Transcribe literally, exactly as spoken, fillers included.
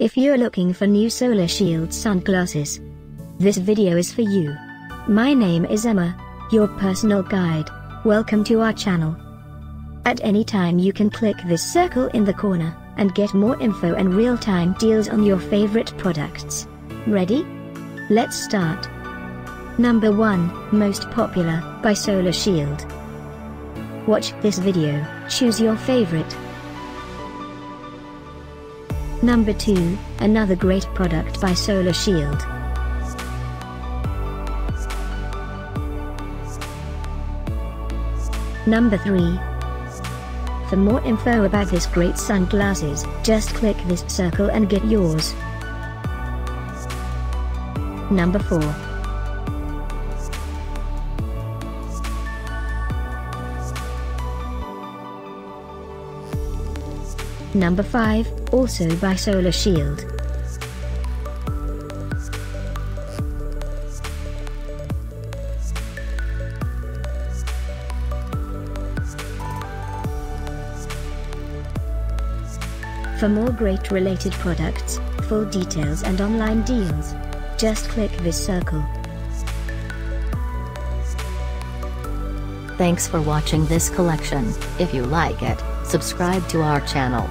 If you're looking for new Solar Shield sunglasses, this video is for you. My name is Emma, your personal guide. Welcome to our channel. At any time you can click this circle in the corner, and get more info and real-time deals on your favorite products. Ready? Let's start. Number one, Most Popular, by Solar Shield. Watch this video, choose your favorite. Number two, another great product by Solar Shield. Number three. For more info about this great sunglasses, just click this circle and get yours. Number four. Number five, also by Solar Shield. For more great related products, full details and online deals, just click this circle. Thanks for watching this collection. If you like it, subscribe to our channel.